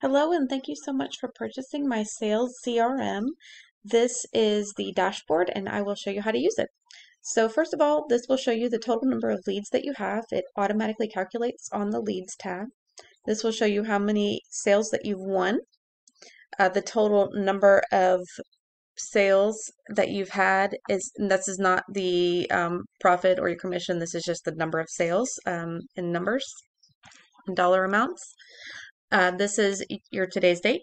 Hello, and thank you so much for purchasing my sales CRM. This is the dashboard, and I will show you how to use it. So first of all, this will show you the total number of leads that you have. It automatically calculates on the leads tab. This will show you how many sales that you've won, the total number of sales that you've had is, and this is not the profit or your commission. This is just the number of sales in numbers and dollar amounts. This is your today's date.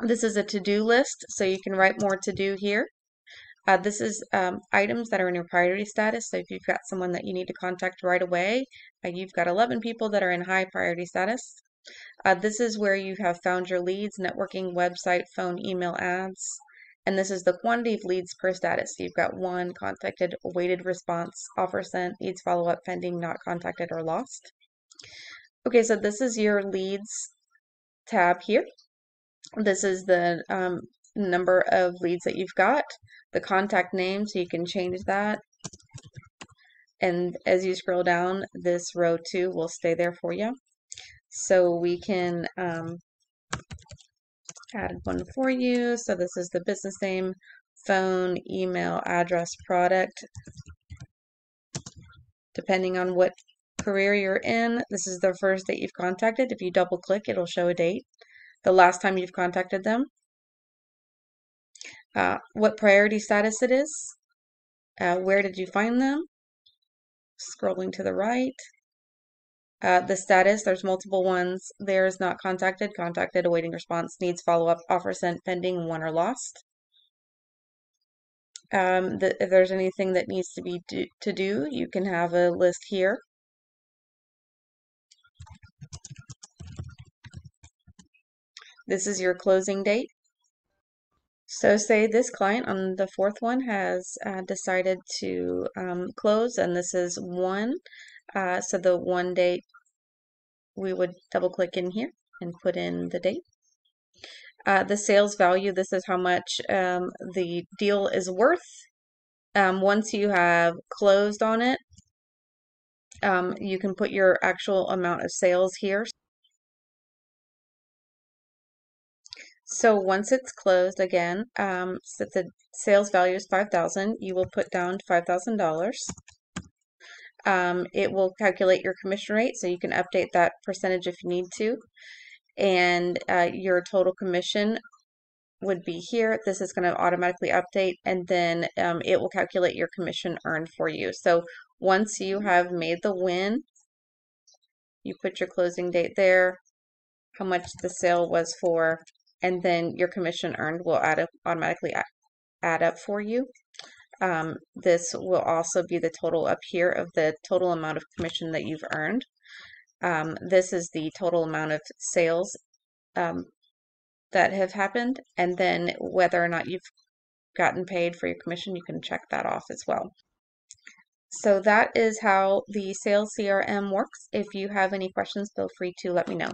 This is a to-do list, so you can write more to-do here. This is items that are in your priority status, so if you've got someone that you need to contact right away, you've got 11 people that are in high priority status. This is where you have found your leads, networking, website, phone, email, ads. And this is the quantity of leads per status. So you've got one, contacted, awaited response, offer sent, leads follow-up, pending, not contacted, or lost. Okay, so this is your leads tab here. This is the number of leads that you've got, the contact name, so you can change that. And as you scroll down, this row 2 will stay there for you. So we can add one for you. So this is the business name, phone, email, address, product. Depending on what career you're in, this is the first that you've contacted. If you double click, it'll show a date, the last time you've contacted them, what priority status it is, where did you find them, scrolling to the right, the status, there's multiple ones, there's not contacted, contacted, awaiting response, needs follow-up, offer sent, pending, won or lost. If there's anything that needs to be to do, you can have a list here. This is your closing date. So say this client on the fourth one has decided to close, and this is 1. So the 1 date, we would double click in here and put in the date. The sales value, this is how much the deal is worth. Once you have closed on it, you can put your actual amount of sales here. So once it's closed again, so the sales value is $5,000, you will put down $5,000. It will calculate your commission rate, so you can update that percentage if you need to. And your total commission would be here. This is going to automatically update, and then it will calculate your commission earned for you. So once you have made the win, you put your closing date there, how much the sale was for, and then your commission earned will automatically add up for you. This will also be the total up here of the total amount of commission that you've earned. This is the total amount of sales that have happened, and then whether or not you've gotten paid for your commission, you can check that off as well. So that is how the sales CRM works. If you have any questions, feel free to let me know.